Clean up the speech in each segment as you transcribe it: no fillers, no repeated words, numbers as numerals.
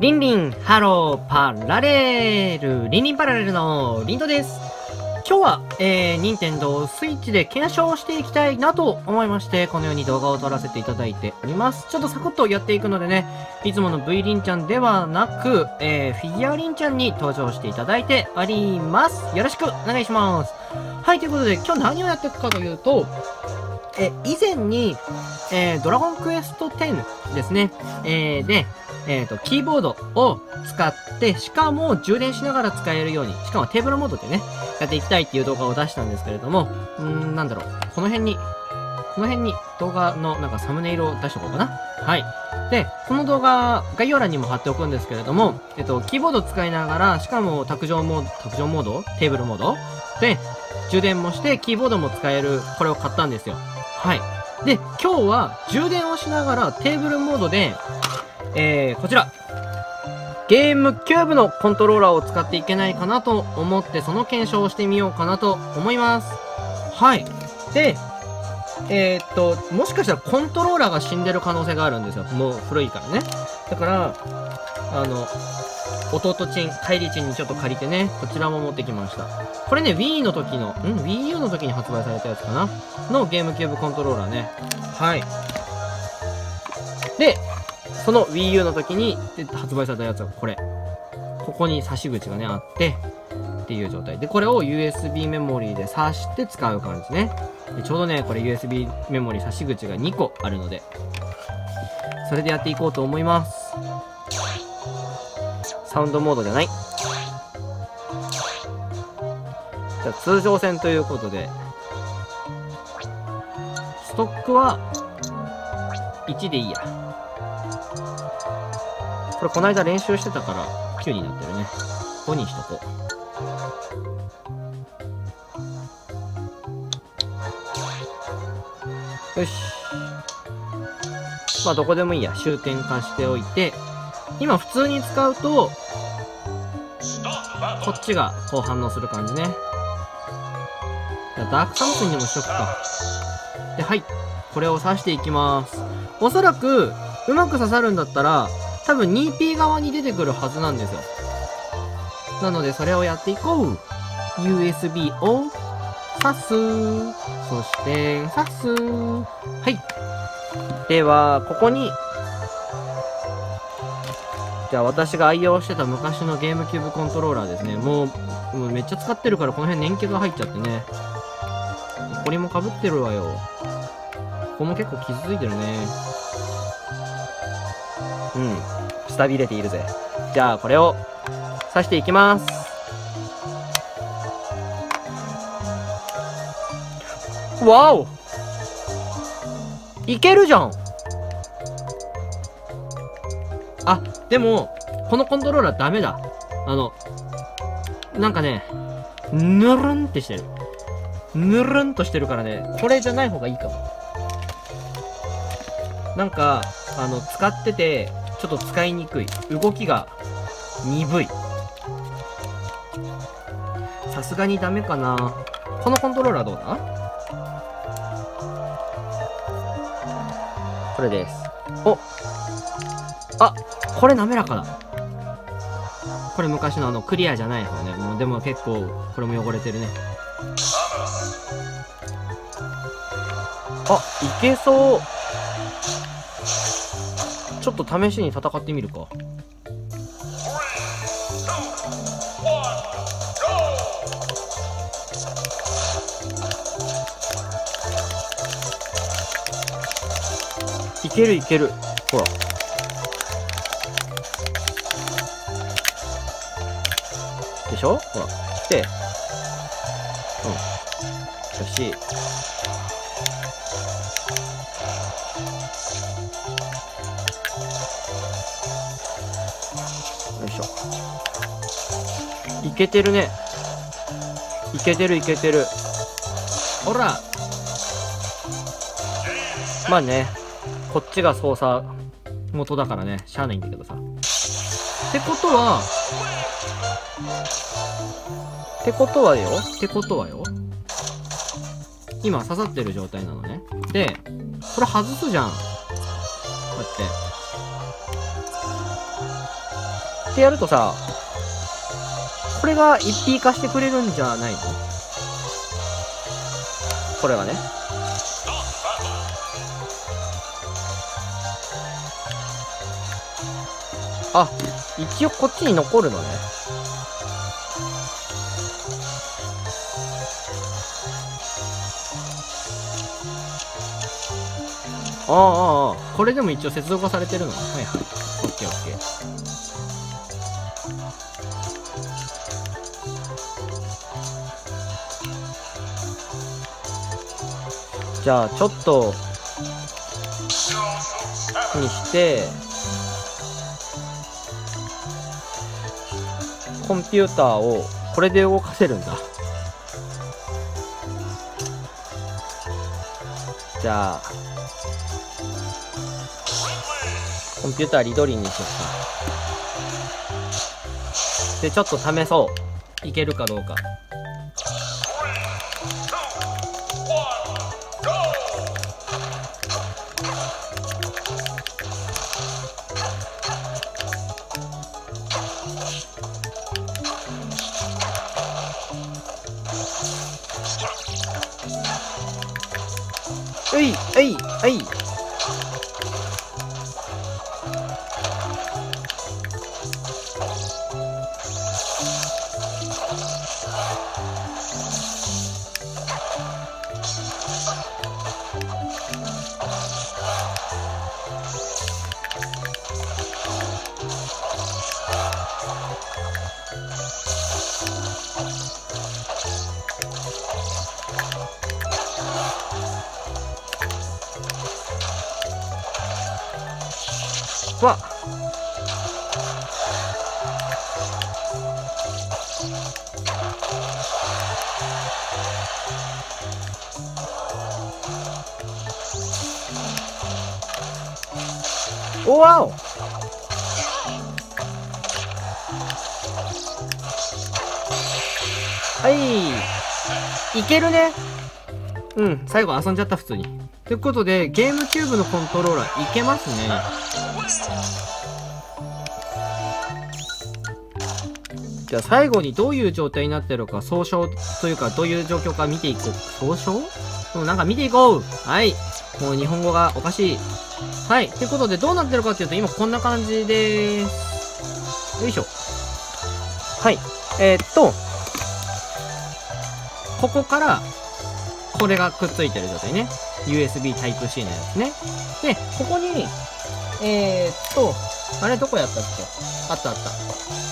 リンリンハローパラレルリンリンパラレルのリンドです。今日は、任天堂スイッチで検証していきたいなと思いまして、このように動画を撮らせていただいております。ちょっとサクッとやっていくのでね、いつもの V リンちゃんではなく、フィギュアリンちゃんに登場していただいております。よろしくお願いします。はい、ということで今日何をやっていくかというと、以前に、ドラゴンクエスト10ですね、で、キーボードを使って、しかも充電しながら使えるように、しかもテーブルモードでね、やっていきたいっていう動画を出したんですけれども、なんだろう、この辺に動画のなんかサムネイルを出しとこうかな。はい。で、この動画、概要欄にも貼っておくんですけれども、キーボード使いながら、しかも卓上モードテーブルモードで、充電もして、キーボードも使える、これを買ったんですよ。はい。で、今日は充電をしながらテーブルモードで、こちらゲームキューブのコントローラーを使っていけないかなと思って、その検証をしてみようかなと思います。はい。で、もしかしたらコントローラーが死んでる可能性があるんですよ。もう古いからね。だから弟ちん、かいりちんにちょっと借りてね、こちらも持ってきました。これね、Wii U の時に発売されたやつかなのゲームキューブコントローラーね。はい。で、その Wii U の時に発売されたやつはこれ。ここに差し口がね、あって、っていう状態。で、これを USB メモリーで挿して使う感じですね。で、ちょうどね、これ USB メモリー差し口が2個あるので、それでやっていこうと思います。サウンドモードじゃない。じゃあ、通常戦ということで、ストックは1でいいや。これこの間練習してたから9になってるね。5にしとこう。よし。まあどこでもいいや。終点化しておいて、今普通に使うと、こっちがこう反応する感じね。ダークサムスにでもしとくか。で、はい。これを刺していきます。おそらく、うまく刺さるんだったら、多分 2P 側に出てくるはずなんですよ。なのでそれをやっていこう。USB を挿す。そして挿す。はい。では、ここに、じゃあ私が愛用してた昔のゲームキューブコントローラーですね。もうめっちゃ使ってるからこの辺年季が入っちゃってね。ホコリもかぶってるわよ。ここも結構傷ついてるね。うん。錆びれているぜ。じゃあこれを刺していきます。わお、いけるじゃん。あ、でもこのコントローラーダメだ。なんかね、ぬるんってしてる。ぬるんとしてるからね、これじゃない方がいいかも。なんか使っててちょっと使いにくい。動きが鈍い。さすがにダメかな。このコントローラーどうだ？これです。お！あ！これ滑らかだ。これ昔のクリアじゃない方ね。もうでも結構、これも汚れてるね。あ！いけそう。ちょっと試しに戦ってみるか。いけるいける。ほら。でしょ？ほら。で。うん。よし。いけてるね。いけてるいけてる。ほら。まあね、こっちが操作元だからね、しゃあないんだけどさ。ってことはよ、今刺さってる状態なのね。で、これ外すじゃん。こうやって。してやるとさ、これが 1P 化してくれるんじゃないの？これがね。あ、一応こっちに残るのね。ああ、ああ、これでも一応接続がされてるの。はいはい。オッケーオッケー。じゃあちょっとにしてコンピューターをこれで動かせるんだ。じゃあコンピューター緑にします。で、ちょっと試そう。いけるかどうか。はい、はい、はい。わっ、おわお、はい、いけるね。うん、最後遊んじゃった普通に。ということでゲームキューブのコントローラーいけますね。じゃあ最後にどういう状態になってるか、総称というかどういう状況か見ていこう。総称？でもなんか見ていこう。はい。もう日本語がおかしい。はい。ということでどうなってるかっていうと、今こんな感じでーす。よいしょ。はい。ここから、これがくっついてる状態ね。USB Type-C のやつね。で、ここに、あれどこやったっけ？あったあった。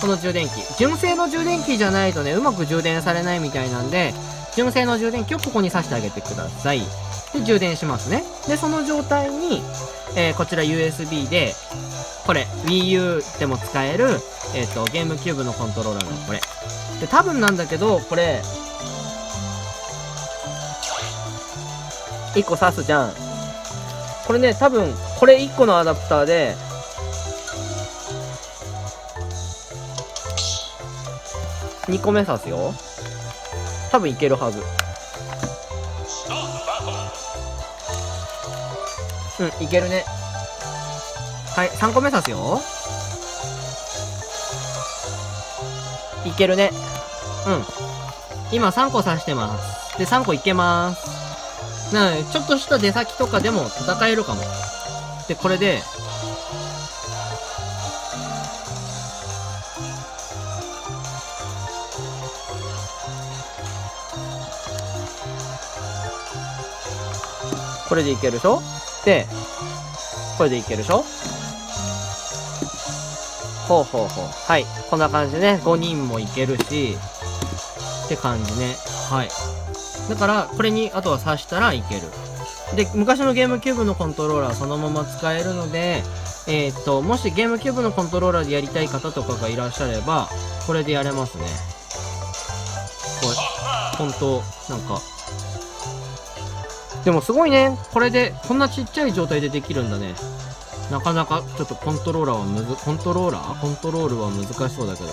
この充電器。純正の充電器じゃないとね、うまく充電されないみたいなんで、純正の充電器をここに挿してあげてください。で、充電しますね。で、その状態に、こちら USB で、これ、Wii U でも使える、ゲームキューブのコントローラーのこれ。で、多分なんだけど、これ、1個挿すじゃん。これね、多分、これ1個のアダプターで、2個目刺すよ。多分いけるはず。うん、いけるね。はい、3個目刺すよ。いけるね。うん。今3個刺してます。で、3個いけます。なので、ちょっとした出先とかでも戦えるかも。で、これで、これでいけるでしょ。で、これでいけるでしょ。ほうほうほう。はい。こんな感じでね、5人もいけるし、って感じね。はい。だから、これに、あとは刺したらいける。で、昔のゲームキューブのコントローラーそのまま使えるので、もしゲームキューブのコントローラーでやりたい方とかがいらっしゃれば、これでやれますね。これ、ほんと、なんか、でもすごいね。これで、こんなちっちゃい状態でできるんだね。なかなか、ちょっとコントロールは難しそうだけど。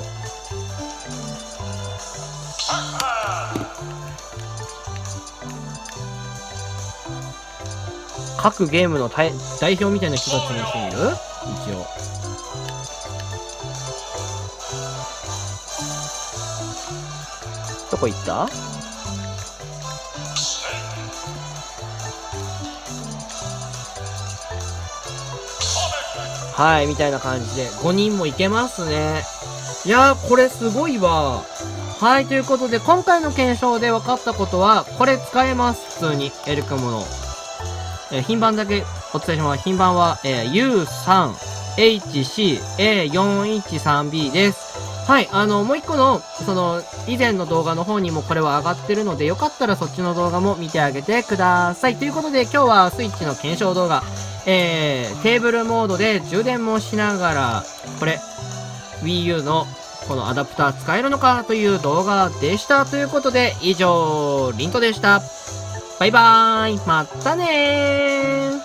各ゲームの代表みたいな人たちもいる？一応。こ行った？はい、みたいな感じで、5人もいけますね。いやー、これすごいわ。はい、ということで、今回の検証で分かったことは、これ使えます。普通に、エルクモの。品番だけお伝えします。品番は、U3HCA413B です。はい、もう一個の、以前の動画の方にもこれは上がってるので、よかったらそっちの動画も見てあげてください。ということで、今日はスイッチの検証動画。テーブルモードで充電もしながら、これ、Wii U のこのアダプター使えるのかという動画でした。ということで、以上、リントでした。バイバーイ。またねー。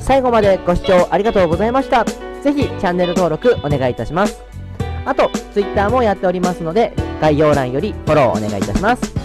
最後までご視聴ありがとうございました。ぜひチャンネル登録お願いいたします。あと、Twitter もやっておりますので、概要欄よりフォローお願いいたします。